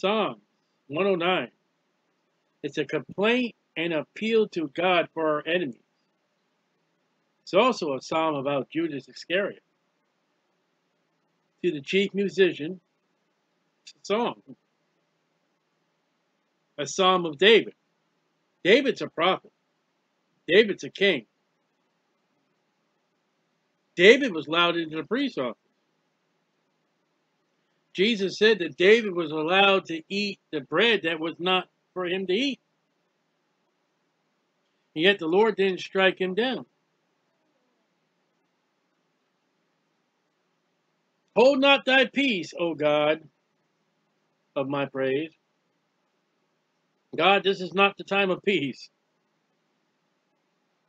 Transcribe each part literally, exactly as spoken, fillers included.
Psalm one oh nine. It's a complaint and appeal to God for our enemies. It's also a psalm about Judas Iscariot. To the chief musician, it's a song. A psalm of David. David's a prophet. David's a king. David was allowed into the priest's office. Jesus said that David was allowed to eat the bread that was not for him to eat. And yet the Lord didn't strike him down. Hold not thy peace, O God, of my praise. God, this is not the time of peace.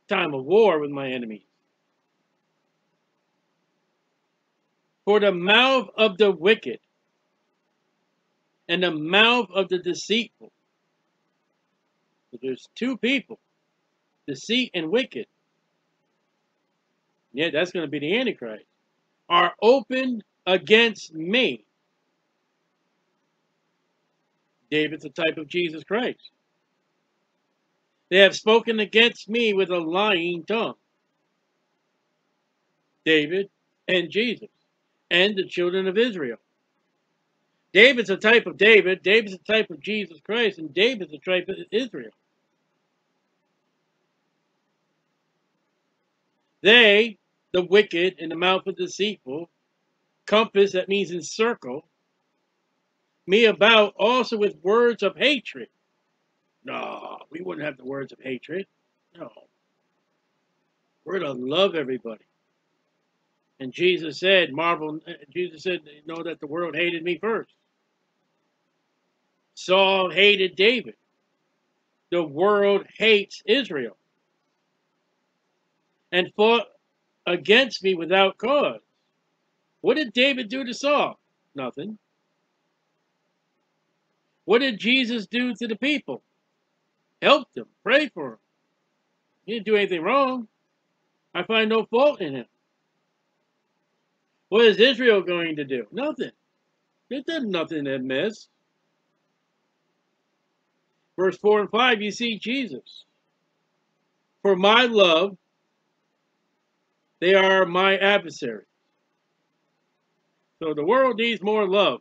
Time of war with my enemies. For the mouth of the wicked and the mouth of the deceitful. So there's two people, deceit and wicked. Yeah, that's going to be the Antichrist. Are open against me. David's a type of Jesus Christ. They have spoken against me with a lying tongue. David and Jesus and the children of Israel. David's a type of David. David's a type of Jesus Christ. And David's a type of Israel. They, the wicked, and the mouth of the deceitful, compass, that means encircle, me about also with words of hatred. No, we wouldn't have the words of hatred. No. We're to love everybody. And Jesus said, marvel, Jesus said, know that the world hated me first. Saul hated David. The world hates Israel. And fought against me without cause. What did David do to Saul? Nothing. What did Jesus do to the people? Help them, pray for them. He didn't do anything wrong. I find no fault in him. What is Israel going to do? Nothing. They've done nothing amiss. Verse four and five, you see Jesus. For my love, they are my adversaries. So the world needs more love.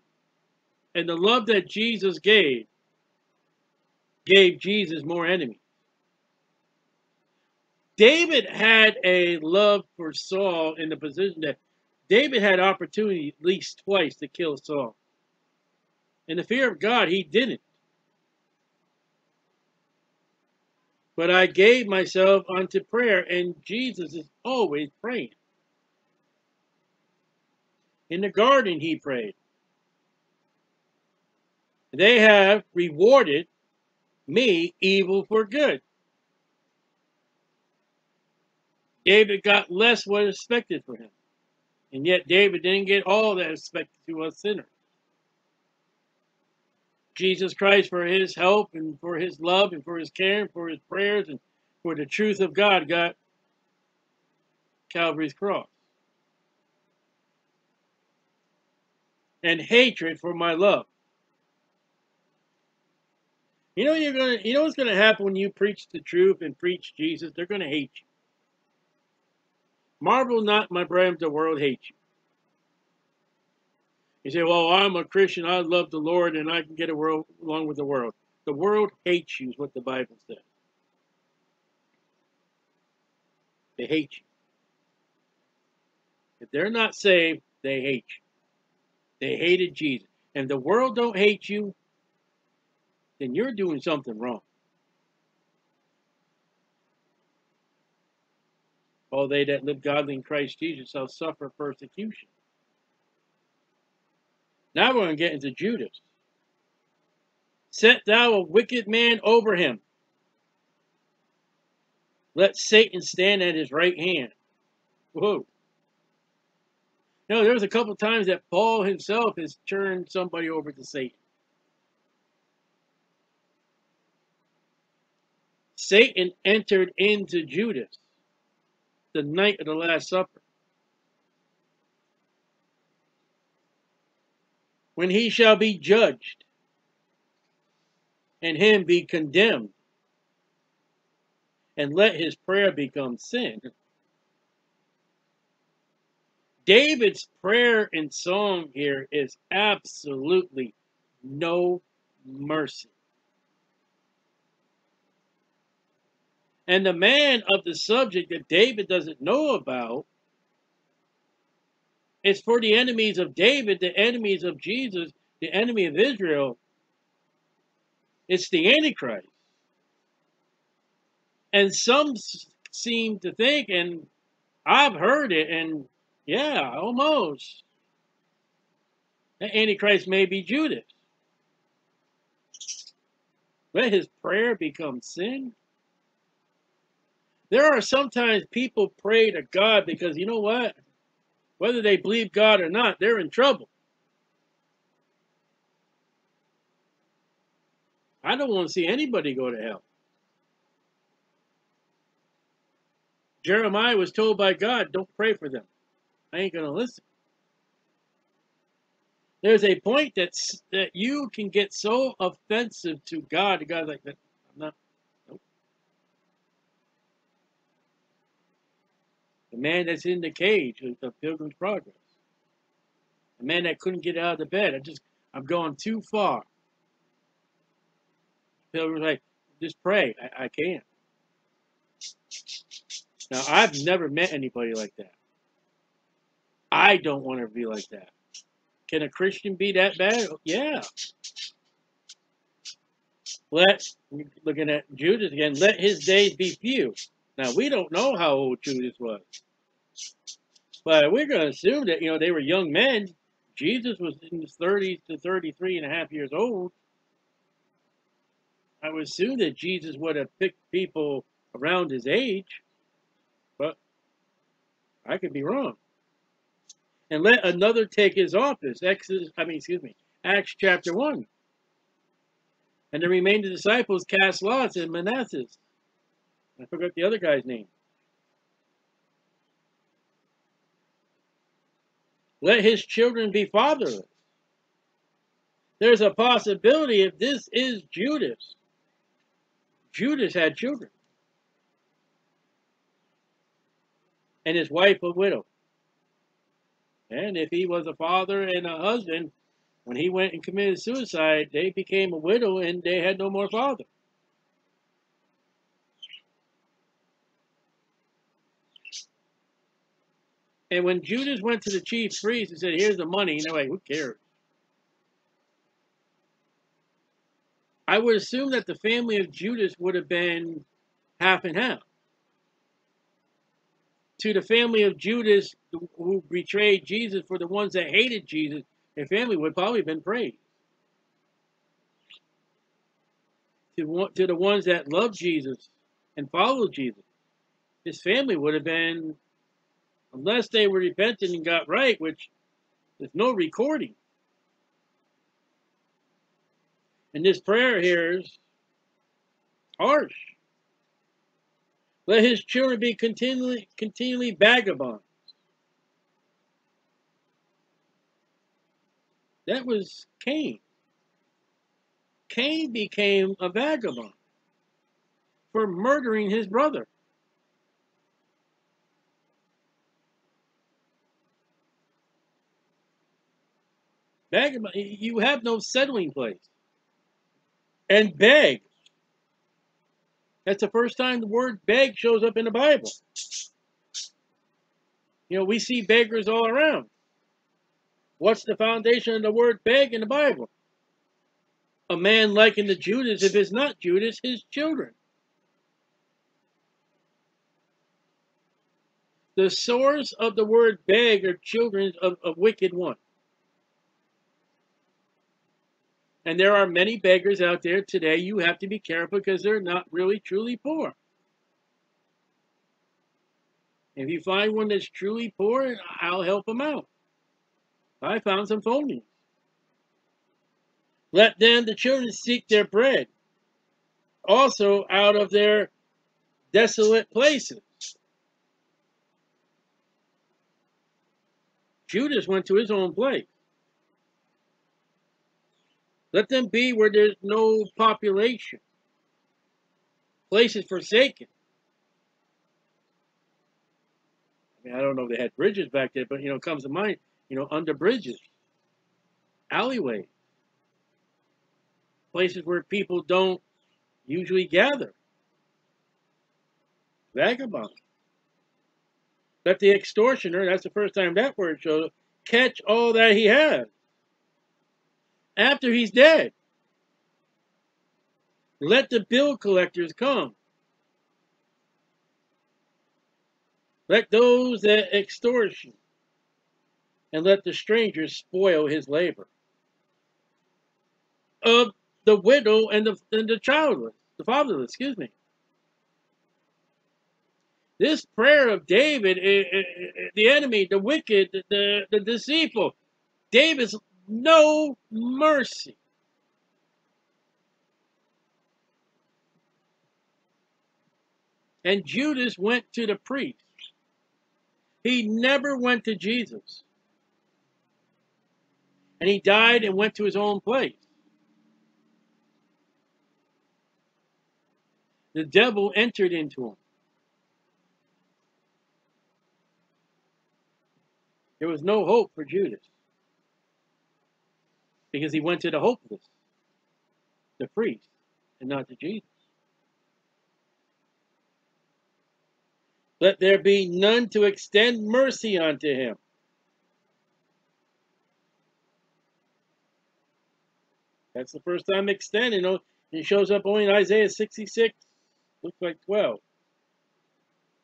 And the love that Jesus gave, gave Jesus more enemies. David had a love for Saul in the position that David had opportunity at least twice to kill Saul. In the fear of God, he didn't. But I gave myself unto prayer, and Jesus is always praying. In the garden, he prayed. They have rewarded me evil for good. David got less what was expected for him. And yet David didn't get all that expected to us sinners. Jesus Christ, for his help and for his love and for his care and for his prayers and for the truth of God, got Calvary's cross. And hatred for my love. You know you're gonna you know what's gonna happen when you preach the truth and preach Jesus? They're gonna hate you. Marvel not, my brethren, the world hates you. You say, well, I'm a Christian, I love the Lord, and I can get along with the world. The world hates you is what the Bible says. They hate you. If they're not saved, they hate you. They hated Jesus. And the world don't hate you, then you're doing something wrong. All they that live godly in Christ Jesus shall suffer persecution. Now we're going to get into Judas. Set thou a wicked man over him. Let Satan stand at his right hand. Whoa. You know, there was a couple times that Paul himself has turned somebody over to Satan. Satan entered into Judas the night of the Last Supper. When he shall be judged, and him be condemned, and let his prayer become sin. David's prayer and song here is absolutely no mercy. And the man of the subject that David doesn't know about, it's for the enemies of David, the enemies of Jesus, the enemy of Israel. It's the Antichrist. And some seem to think, and I've heard it, and yeah, almost, the Antichrist may be Judas. Let his prayer become sin. There are sometimes people pray to God because, you know what? Whether they believe God or not, they're in trouble. I don't want to see anybody go to hell. Jeremiah was told by God, don't pray for them. I ain't going to listen. There's a point that's, that you can get so offensive to God. God's like, I'm not. Nope. The man that's in the cage of the Pilgrim's Progress. The man that couldn't get out of the bed. I just, I'm going too far. Pilgrim's like, just pray. I, I can't. Now, I've never met anybody like that. I don't want to be like that. Can a Christian be that bad? Yeah. Let, looking at Judas again, let his days be few. Now, we don't know how old Judas was. But we're going to assume that, you know, they were young men. Jesus was in his thirties to thirty-three and a half years old. I would assume that Jesus would have picked people around his age. But I could be wrong. And let another take his office. Exodus, I mean, excuse me, Acts chapter one. And the remaining disciples cast lots in Manasseh. I forgot the other guy's name. Let his children be fatherless. There's a possibility if this is Judas. Judas had children. And his wife a widow. And if he was a father and a husband, when he went and committed suicide, they became a widow and they had no more father. And when Judas went to the chief priest and said, here's the money, and they're like, who cares? I would assume that the family of Judas would have been half and half. To the family of Judas, who betrayed Jesus, for the ones that hated Jesus, their family would probably have been praised. To, to the ones that loved Jesus and followed Jesus, his family would have been, unless they were repentant and got right, which there's no recording. And this prayer here is harsh. Let his children be continually, continually vagabonds. That was Cain. Cain became a vagabond for murdering his brother. Vagabond, you have no settling place. And beg. That's the first time the word beg shows up in the Bible. You know, we see beggars all around. What's the foundation of the word beg in the Bible? A man likened to Judas, if it's not Judas, his children. The source of the word beg are children of a wicked one. And there are many beggars out there today. You have to be careful because they're not really truly poor. If you find one that's truly poor, I'll help them out. I found some phonies. Let them, the children, seek their bread, also out of their desolate places. Judas went to his own place. Let them be where there's no population. Places forsaken. I mean, I don't know if they had bridges back there, but, you know, it comes to mind, you know, under bridges, alleyways, places where people don't usually gather. Vagabond. Let the extortioner, that's the first time that word shows up, catch all that he has after he's dead. Let the bill collectors come. Let those that extortion, and let the stranger spoil his labor. Of the widow and the, and the childless, the fatherless, excuse me. This prayer of David, the enemy, the wicked, the, the deceitful, David's no mercy. And Judas went to the priest. He never went to Jesus. And he died and went to his own place. The devil entered into him. There was no hope for Judas because he went to the hopeless, the priest, and not to Jesus. Let there be none to extend mercy unto him. That's the first time extending. It shows up only in Isaiah sixty-six, looks like twelve.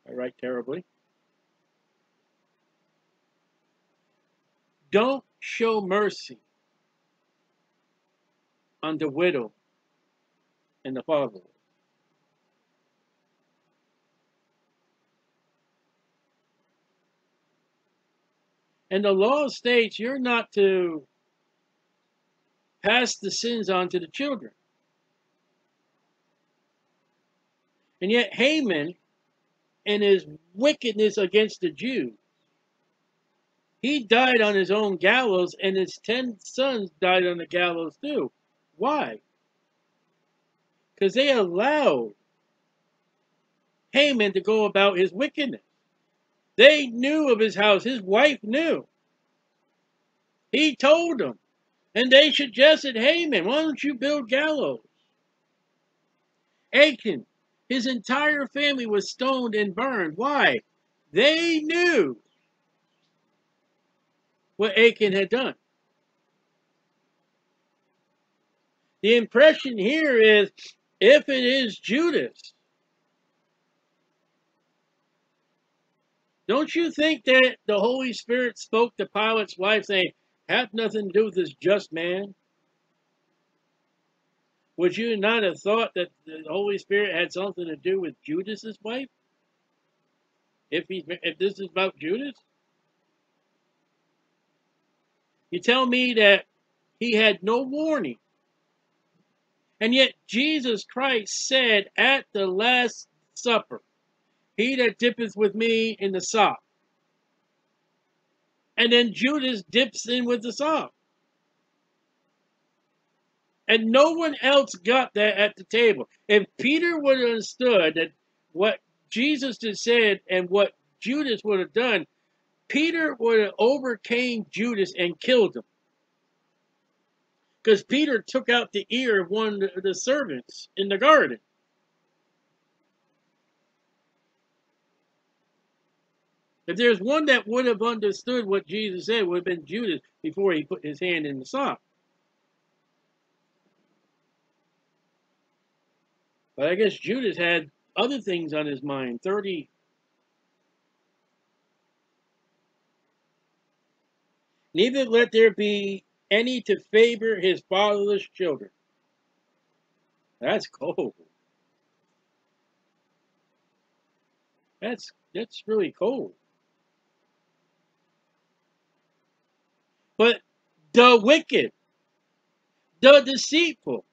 I write terribly. Don't show mercy on the widow and the fatherless. And the law states you're not to pass the sins on to the children. And yet Haman, in his wickedness against the Jews, he died on his own gallows, and his ten sons died on the gallows too. Why? Because they allowed Haman to go about his wickedness. They knew of his house. His wife knew. He told them. And they suggested, Haman, why don't you build gallows? Achan, his entire family was stoned and burned. Why? They knew what Achan had done. The impression here is, if it is Judas, don't you think that the Holy Spirit spoke to Pilate's wife saying, have nothing to do with this just man? Would you not have thought that the Holy Spirit had something to do with Judas's wife? If he's, if this is about Judas? You tell me that he had no warning. And yet Jesus Christ said at the Last Supper, he that dippeth with me in the sop. And then Judas dips in with the sop. And no one else got that at the table. If Peter would have understood that what Jesus just said and what Judas would have done, Peter would have overcame Judas and killed him. Because Peter took out the ear of one of the servants in the garden. If there's one that would have understood what Jesus said, it would have been Judas before he put his hand in the sock. But I guess Judas had other things on his mind. thirty Neither let there be any to favor his fatherless children. That's cold. That's that's really cold. But the wicked, the deceitful,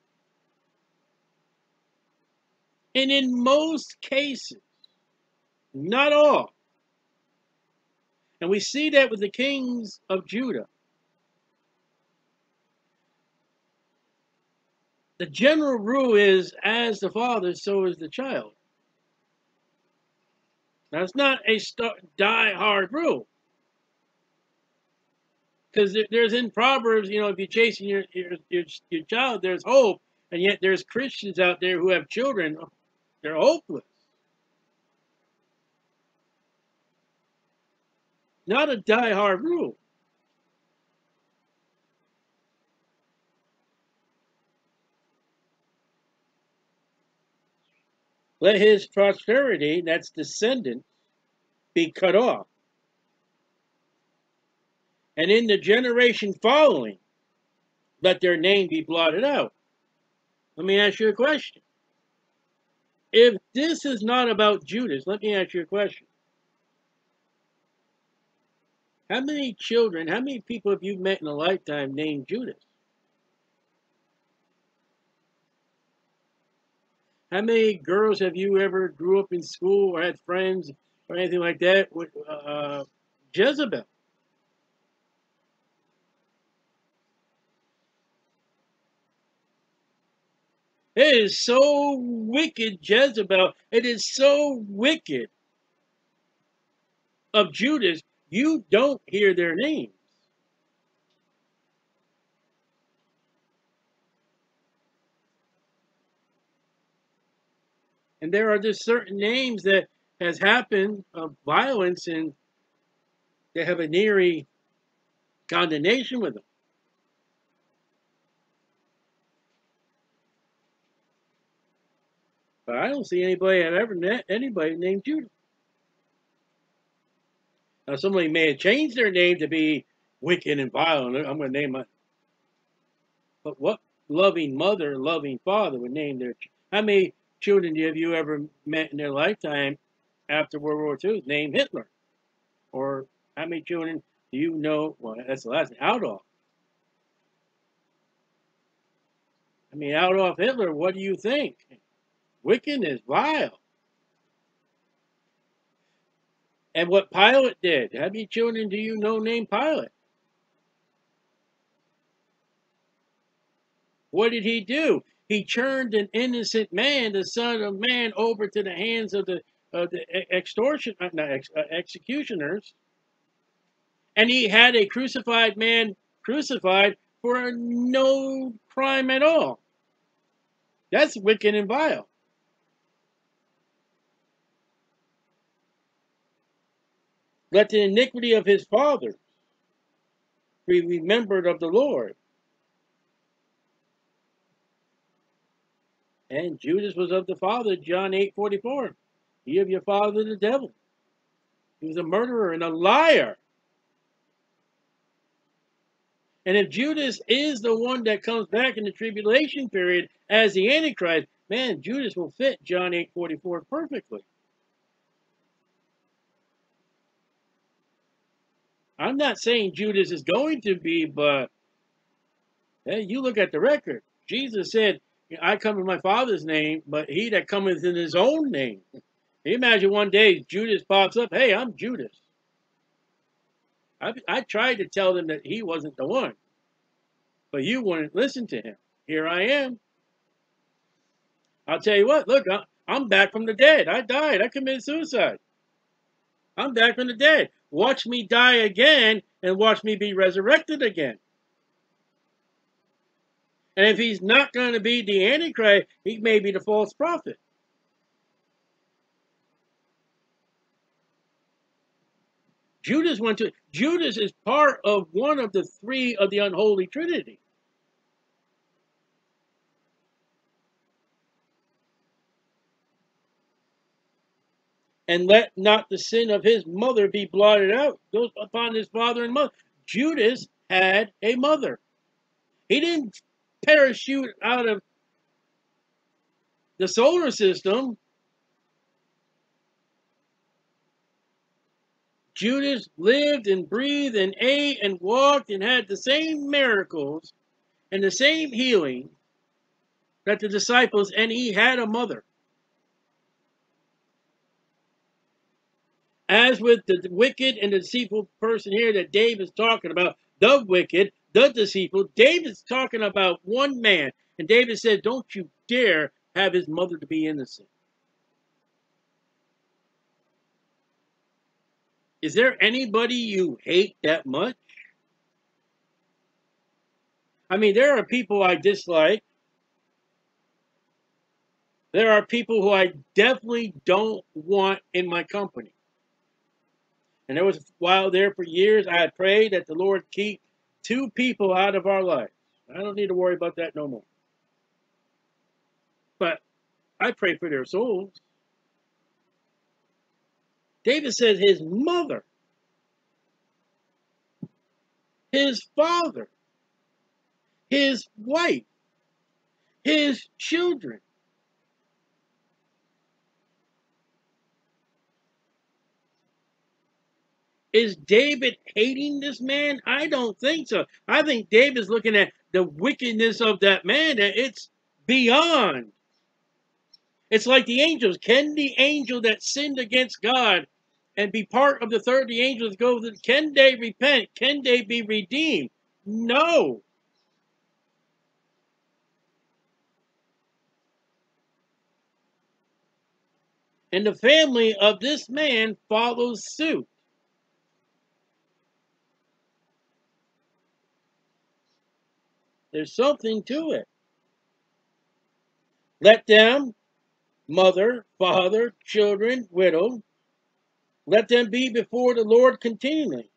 and in most cases, not all. And we see that with the kings of Judah. the general rule is, as the father, so is the child. That's not a die-hard rule. Because there's in Proverbs, you know, if you're chasing your, your, your, your child, there's hope. And yet there's Christians out there who have children. They're hopeless. Not a die-hard rule. Let his posterity, that's descendant, be cut off. And in the generation following, let their name be blotted out. Let me ask you a question. If this is not about Judas, let me ask you a question. How many children, how many people have you met in a lifetime named Judas? How many girls have you ever grew up in school or had friends or anything like that with uh, Jezebel? It is so wicked, Jezebel. It is so wicked of Judas, you don't hear their names. And there are just certain names that has happened of violence, and they have an eerie condemnation with them. But I don't see anybody I've ever met anybody named Judah. Now somebody may have changed their name to be wicked and violent. I'm going to name my. But what loving mother, loving father would name their? I mean. Children have you ever met in their lifetime after World War Two named Hitler? Or how many children do you know? Well, that's the last name, Adolf. I mean, Adolf Hitler, what do you think? Wickedness, vile. And what Pilate did, how many children do you know named Pilate? What did he do? He turned an innocent man, the son of man, over to the hands of the, of the extortion, not ex, uh, executioners. And he had a crucified man crucified for no crime at all. That's wicked and vile. Let the iniquity of his fathers be remembered of the Lord. And Judas was of the father, John eight forty-four. He of your father, the devil. He was a murderer and a liar. And if Judas is the one that comes back in the tribulation period as the Antichrist, man, Judas will fit John eight forty-four perfectly. I'm not saying Judas is going to be, but hey, you look at the record. Jesus said, I come in my Father's name, but he that cometh in his own name. Can you imagine one day Judas pops up, hey, I'm Judas. I, I tried to tell them that he wasn't the one, but you wouldn't listen to him. Here I am. I'll tell you what, look, I, I'm back from the dead. I died. I committed suicide. I'm back from the dead. Watch me die again and watch me be resurrected again. And if he's not going to be the Antichrist, he may be the false prophet. Judas went to Judas is part of one of the three of the unholy Trinity. And let not the sin of his mother be blotted out, goes upon his father and mother. Judas had a mother. He didn't parachute out of the solar system. Judas lived and breathed and ate and walked and had the same miracles and the same healing that the disciples, and he had a mother. As with the wicked and the deceitful person here that Dave is talking about, the wicked, the deceitful, David's talking about one man, And David said, don't you dare have his mother to be innocent. Is there anybody you hate that much? I mean, there are people I dislike. There are people who I definitely don't want in my company. And there was a while there for years I had prayed that the Lord keep two people out of our lives. I don't need to worry about that no more. But I pray for their souls. David said his mother, his father, his wife, his children. Is David hating this man? I don't think so. I think David's looking at the wickedness of that man. That it's beyond. It's like the angels. Can the angel that sinned against God and be part of the third of the angels go, can they repent? Can they be redeemed? No. And the family of this man follows suit. There's something to it. Let them, mother, father, children, widow, let them be before the Lord continually,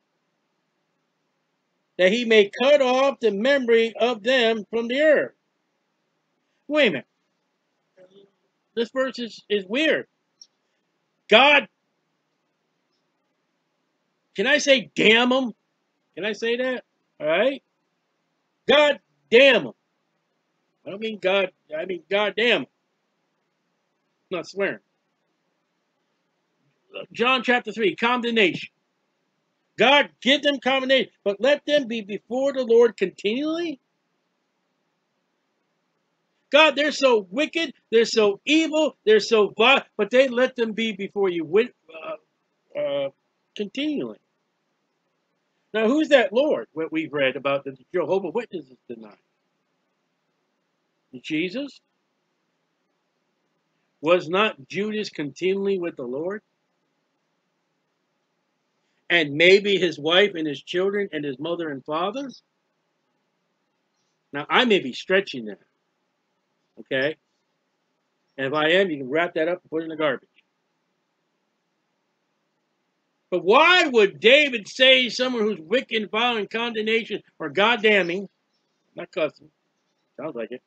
that he may cut off the memory of them from the earth. Wait a minute. This verse is, is weird. God, can I say damn them? Can I say that? All right. God damn them. I don't mean God, I mean God damn them. I'm not swearing. John chapter three, condemnation. God, give them condemnation, but let them be before the Lord continually. God, they're so wicked, they're so evil, they're so vile, but they let them be before you uh, uh, continually. Now, who's that Lord? What we've read about the Jehovah Witnesses tonight. Jesus? Was not Judas continually with the Lord? And maybe his wife and his children and his mother and fathers? Now, I may be stretching that. Okay? And if I am, you can wrap that up and put it in the garbage. But why would David say someone who's wicked and vile and condemnation or goddamning, not cussing, sounds like it,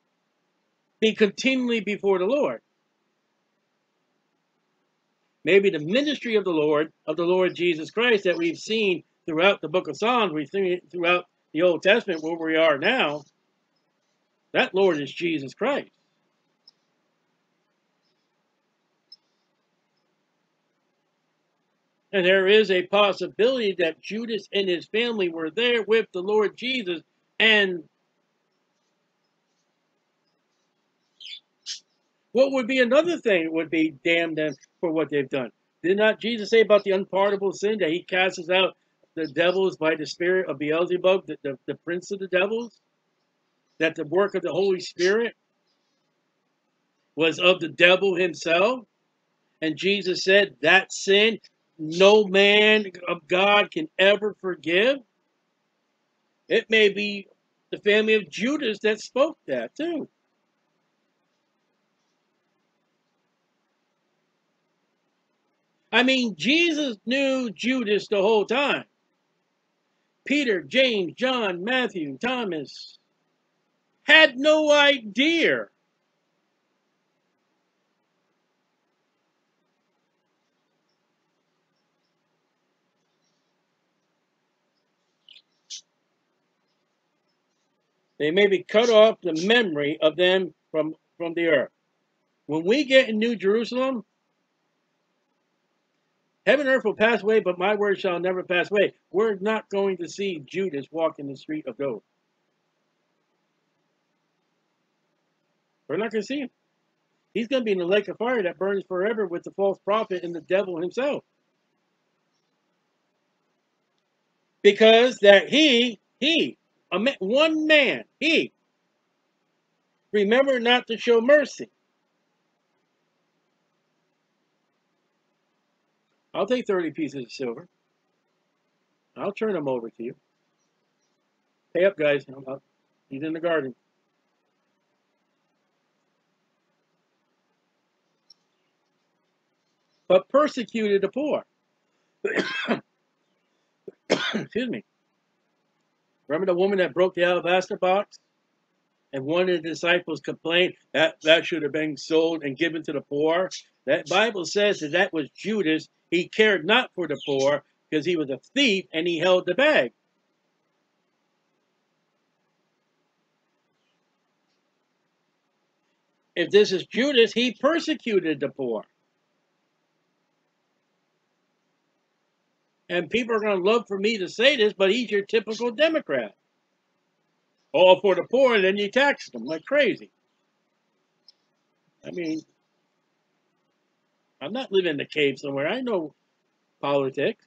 be continually before the Lord? Maybe the ministry of the Lord, of the Lord Jesus Christ that we've seen throughout the book of Psalms, we've seen it throughout the Old Testament where we are now, that Lord is Jesus Christ. And there is a possibility that Judas and his family were there with the Lord Jesus and what would be another thing would be damn them for what they've done. Did not Jesus say about the unpardonable sin that he casts out the devils by the spirit of Beelzebub, the, the, the prince of the devils? That the work of the Holy Spirit was of the devil himself? And Jesus said that sin no man of God can ever forgive. It may be the family of Judas that spoke that too. I mean, Jesus knew Judas the whole time. Peter, James, John, Matthew, Thomas had no idea. They may be cut off the memory of them from, from the earth. When we get in New Jerusalem, heaven and earth will pass away, but my word shall never pass away. We're not going to see Judas walk in the street of gold. We're not going to see him. He's going to be in the lake of fire that burns forever with the false prophet and the devil himself. Because that he, he, a man, one man, he Remember not to show mercy. I'll take thirty pieces of silver. I'll turn them over to you. Pay up, guys. I'm up. He's in the garden. But persecuted the poor. Excuse me. Remember the woman that broke the alabaster box? And one of the disciples complained that that should have been sold and given to the poor. That Bible says that that was Judas. He cared not for the poor because he was a thief and he held the bag. If this is Judas, he persecuted the poor. And people are going to love for me to say this, but he's your typical Democrat. All for the poor, and then you tax them like crazy. I mean, I'm not living in a cave somewhere. I know politics.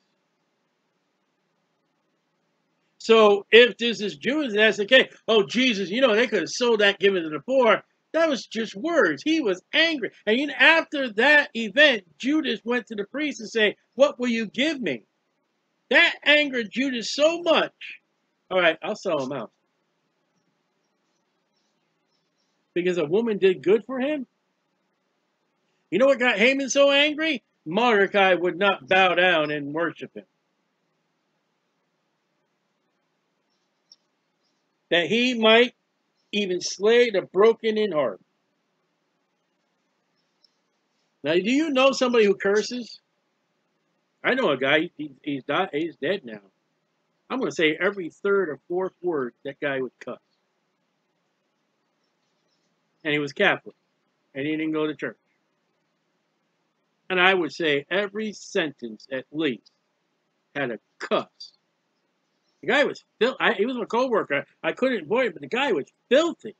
So if this is Jews, that's the case. Oh, Jesus, you know, they could have sold that, given to the poor. That was just words. He was angry. And even after that event, Judas went to the priest and said, what will you give me? That angered Judas so much. All right, I'll sell him out. Because a woman did good for him. You know what got Haman so angry? Mordecai would not bow down and worship him. That he might even slay the broken in heart. Now, do you know somebody who curses? I know a guy, he, he's, died, he's dead now. I'm going to say every third or fourth word that guy would cuss. And he was Catholic, and he didn't go to church. And I would say every sentence, at least, had a cuss. The guy was filthy. He was my co-worker. I couldn't avoid it, but the guy was filthy.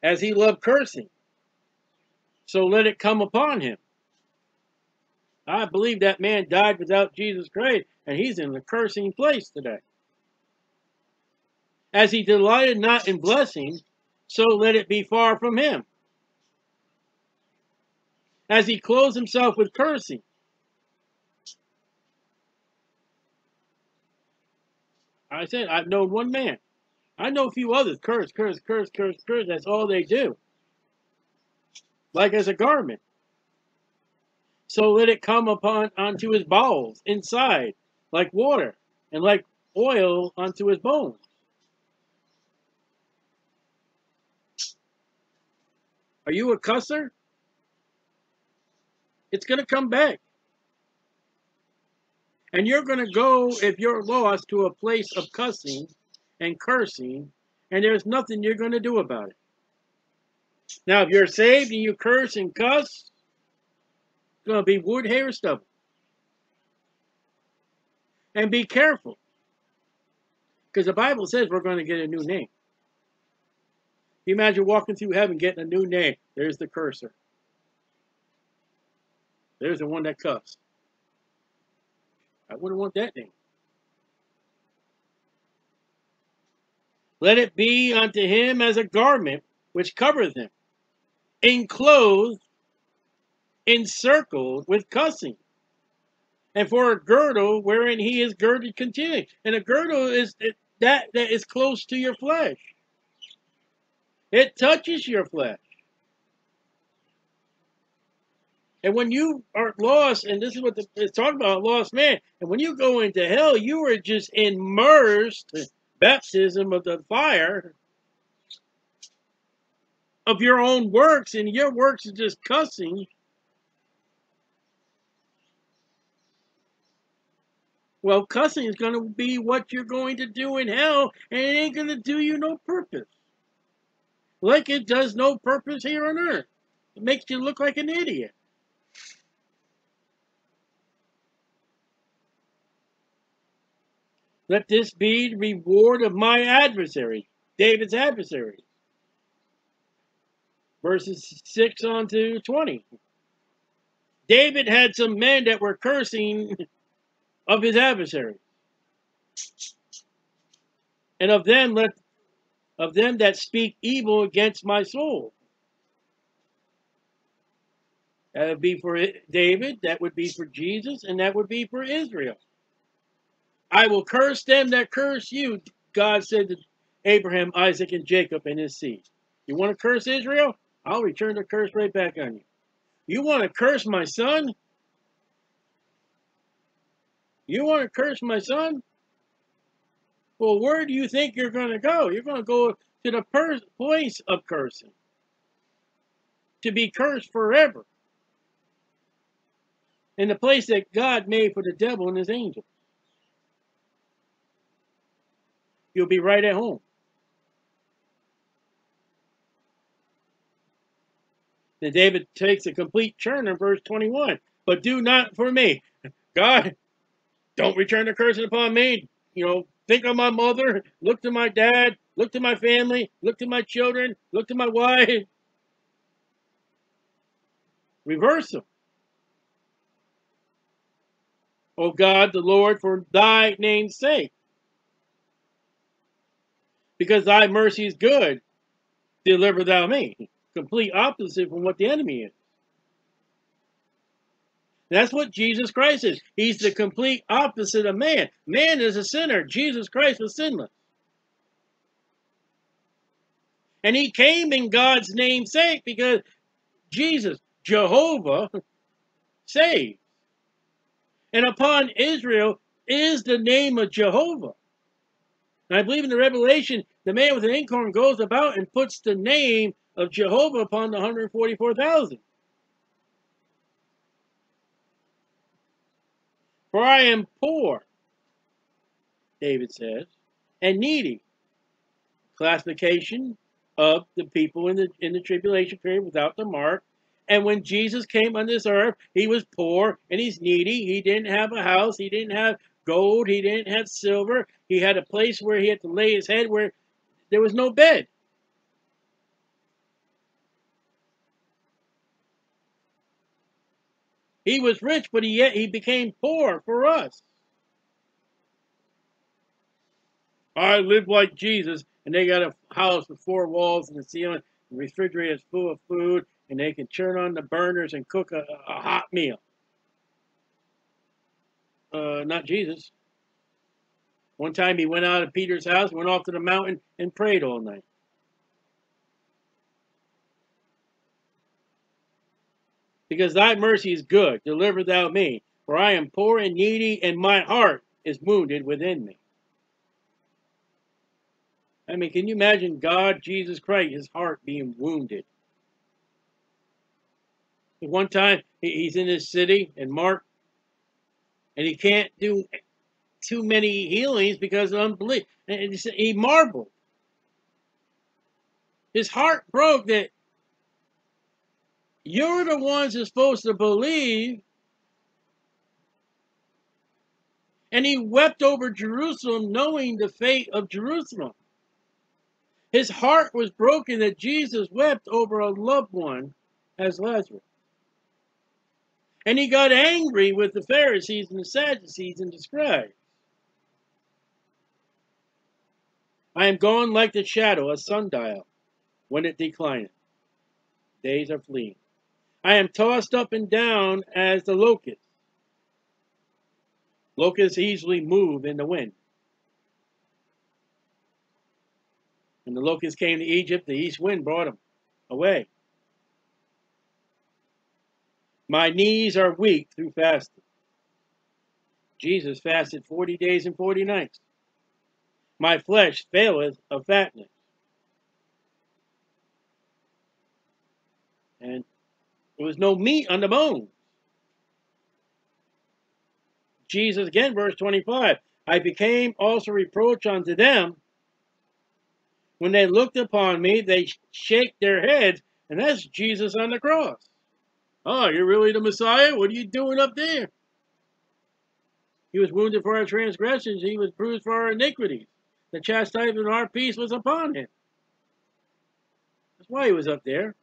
As he loved cursing. So let it come upon him. I believe that man died without Jesus Christ, and he's in the cursing place today. As he delighted not in blessing, so let it be far from him. As he clothed himself with cursing. I said, I've known one man. I know a few others. Curse, curse, curse, curse, curse. That's all they do. Like as a garment. So let it come upon onto his bowels inside, like water, and like oil onto his bones. Are you a cusser? It's going to come back. And you're going to go, if you're lost, to a place of cussing and cursing, and there's nothing you're going to do about it. Now, if you're saved and you curse and cuss, it's going to be wood, hay, or stubble. And be careful. Because the Bible says we're going to get a new name. You imagine walking through heaven getting a new name. There's the curser. There's the one that cussed. I wouldn't want that name. Let it be unto him as a garment which covereth him, enclosed, encircled with cussing, and for a girdle wherein he is girded continually. And a girdle is that that is close to your flesh. It touches your flesh. And when you are lost, and this is what the, it's talking about, lost man. And when you go into hell, you are just immersed, baptism of the fire, of your own works. And your works are just cussing. Well, cussing is going to be what you're going to do in hell. And it ain't going to do you no purpose. Like it does no purpose here on earth. It makes you look like an idiot. Let this be the reward of my adversary, David's adversary. Verses six on to twenty. David had some men that were cursing of his adversary. And of them let of them that speak evil against my soul. That would be for David, that would be for Jesus, and that would be for Israel. I will curse them that curse you, God said to Abraham, Isaac, and Jacob and his seed. You want to curse Israel? I'll return the curse right back on you. You want to curse my son? You want to curse my son? Well, where do you think you're going to go? You're going to go to the per place of cursing. To be cursed forever. In the place that God made for the devil and his angels. You'll be right at home. Then David takes a complete turn in verse twenty-one. But do not for me. God, don't return the curse upon me. You know, think of my mother. Look to my dad. Look to my family. Look to my children. Look to my wife. Reverse them. O God, the Lord, for thy name's sake. Because thy mercy is good, deliver thou me. Complete opposite from what the enemy is. That's what Jesus Christ is. He's the complete opposite of man. Man is a sinner. Jesus Christ was sinless. And he came in God's name's sake because Jesus, Jehovah, saved. And upon Israel is the name of Jehovah. And I believe in the Revelation, the man with an inkhorn goes about and puts the name of Jehovah upon the one hundred forty-four thousand. For I am poor, David says, and needy. Classification of the people in the, in the tribulation period without the mark. And when Jesus came on this earth, he was poor and he's needy. He didn't have a house. He didn't have gold. He didn't have silver. He had a place where he had to lay his head where there was no bed. He was rich, but he, yet he became poor for us. I live like Jesus, and they got a house with four walls and a ceiling, and refrigerators full of food, and they can turn on the burners and cook a, a hot meal. Uh, not Jesus. One time he went out of Peter's house, went off to the mountain, and prayed all night. Because thy mercy is good, deliver thou me. For I am poor and needy, and my heart is wounded within me. I mean, can you imagine God, Jesus Christ, his heart being wounded? One time, he's in this city, and Mark, and he can't do too many healings because of unbelief. And he marveled. His heart broke that you're the ones that's supposed to believe. And he wept over Jerusalem, knowing the fate of Jerusalem. His heart was broken that Jesus wept over a loved one as Lazarus. And he got angry with the Pharisees and the Sadducees and the scribes. I am gone like the shadow, a sundial, when it declineth. Days are fleeing. I am tossed up and down as the locust. Locusts easily move in the wind. When the locusts came to Egypt, the east wind brought them away. My knees are weak through fasting. Jesus fasted forty days and forty nights. My flesh faileth of fatness. And there was no meat on the bone. Jesus, again, verse twenty-five. I became also reproach unto them. When they looked upon me, they shake their heads. And that's Jesus on the cross. Oh, you're really the Messiah? What are you doing up there? He was wounded for our transgressions. He was bruised for our iniquities. The chastisement of our peace was upon him. That's why he was up there.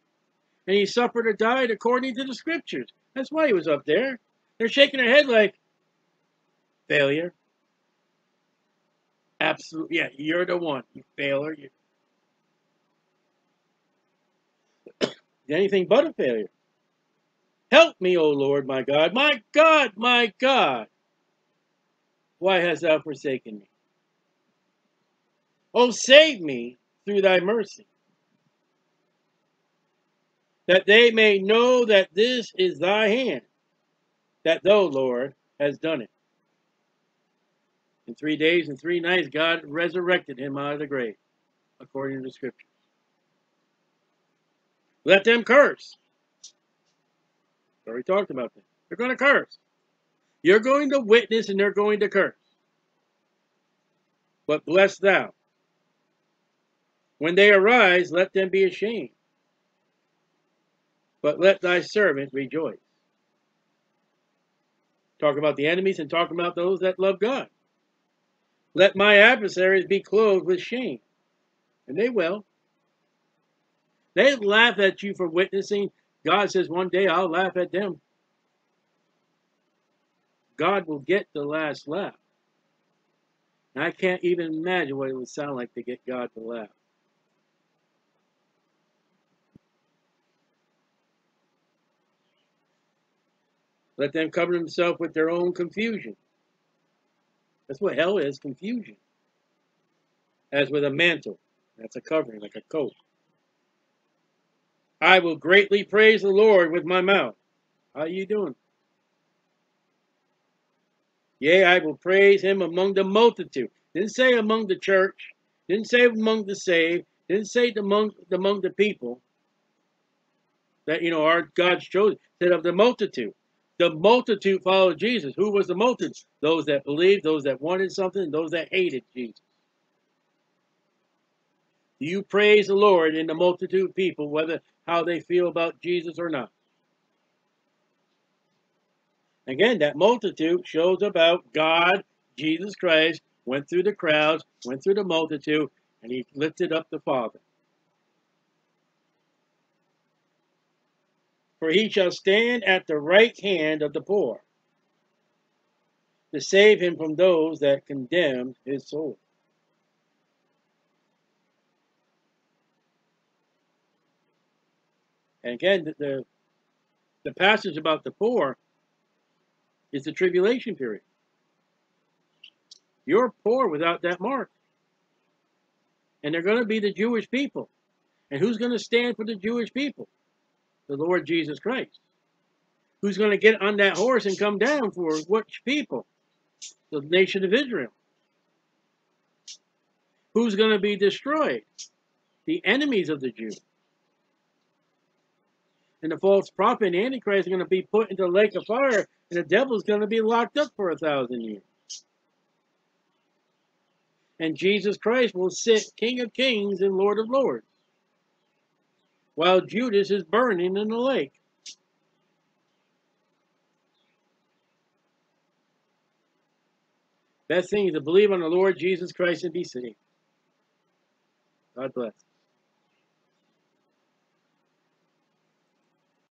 And he suffered or died according to the scriptures. That's why he was up there. They're shaking their head like, failure. Absolutely. Yeah, you're the one. You failure. You is anything but a failure. Help me, O Lord, my God, my God, my God. Why hast thou forsaken me? O save me through thy mercy, that they may know that this is thy hand, that thou, Lord, hast done it. In three days and three nights, God resurrected him out of the grave, according to the scriptures. Let them curse. We already talked about that. They're going to curse. You're going to witness and they're going to curse. But bless thou. When they arise, let them be ashamed. But let thy servant rejoice. Talk about the enemies and talk about those that love God. Let my adversaries be clothed with shame. And they will. They laugh at you for witnessing. God says, one day I'll laugh at them. God will get the last laugh. And I can't even imagine what it would sound like to get God to laugh. Let them cover themselves with their own confusion. That's what hell is, confusion. As with a mantle. That's a covering, like a coat. I will greatly praise the Lord with my mouth. How are you doing? Yea, I will praise him among the multitude. Didn't say among the church. Didn't say among the saved. Didn't say among, among the people. That, you know, our God's chosen. Said of the multitude. The multitude followed Jesus. Who was the multitude? Those that believed, those that wanted something, and those that hated Jesus. Do you praise the Lord in the multitude of people, whether how they feel about Jesus or not? Again, that multitude shows about God, Jesus Christ, went through the crowds, went through the multitude, and he lifted up the Father. For he shall stand at the right hand of the poor, to save him from those that condemn his soul. And again, the, the, the passage about the poor is the tribulation period. You're poor without that mark. And they're going to be the Jewish people. And who's going to stand for the Jewish people? The Lord Jesus Christ. Who's going to get on that horse and come down for which people? The nation of Israel. Who's going to be destroyed? The enemies of the Jews. And the false prophet and Antichrist are going to be put into the lake of fire, and the devil's going to be locked up for a thousand years. And Jesus Christ will sit King of Kings and Lord of Lords, while Judas is burning in the lake. Best thing is to believe on the Lord Jesus Christ and be saved. God bless.